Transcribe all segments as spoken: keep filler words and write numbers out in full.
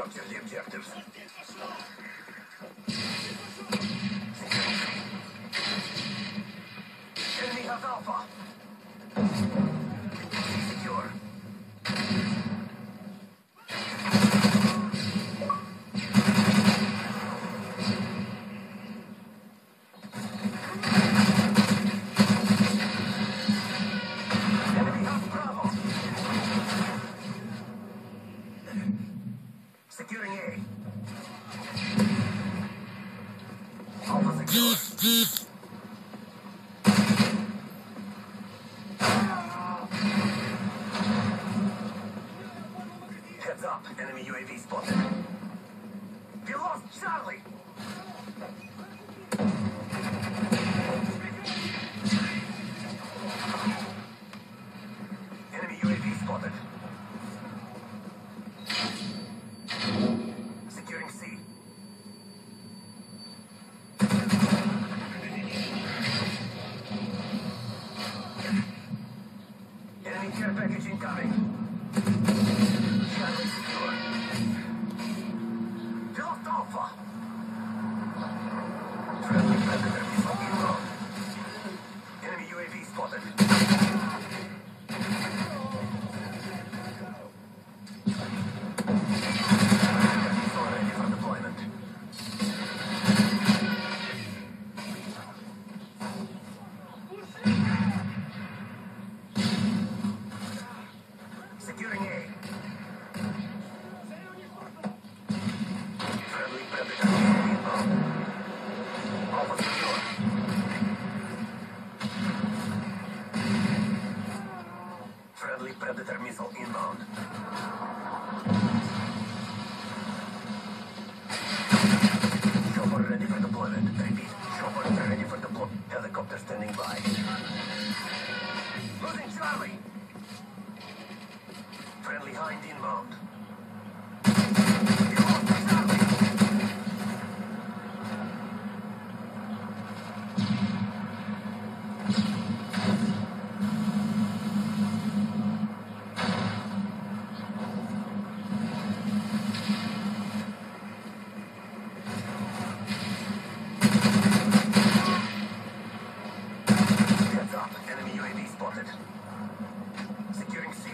Capture the objectives. Enemy has Alpha. C C secure. Securing A. Alpha secure. Heads up, enemy U A V spotted. You lost Charlie. Enemy U A V spotted. Care package incoming. Charlie secure. You lost Alpha. Friendly predator is on the road. Enemy U A V spotted. He's already for deployment. Securing A. Friendly predator on the road. Alpha secure. Friendly predator missile inbound. Chopper ready for deployment. Repeat. Chopper ready for deployment. Helicopter standing by. Losing Charlie. Friendly hind inbound. You lost Charlie. Heads up, enemy U A V spotted. Securing C.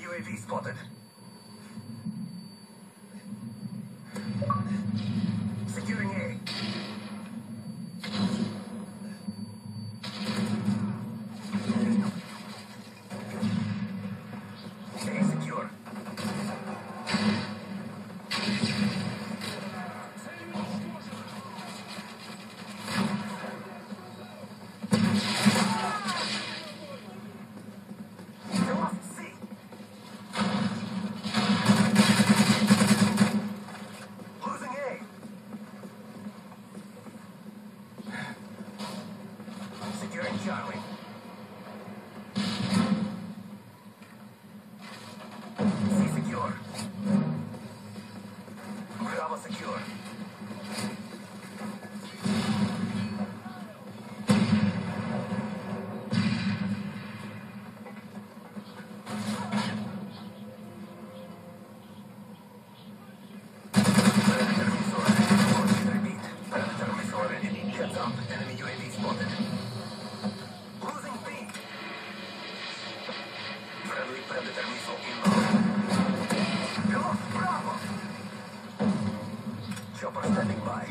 U A V spotted. Securing A. A secure. Charlie. C secure. Bravo secure. Predator is already. Repeat. Predator is already. Heads up. Enemy U A V spotted. Predator missile inbound. You lost Bravo. Chopper standing by.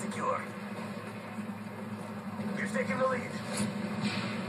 Secure. We've taken the lead.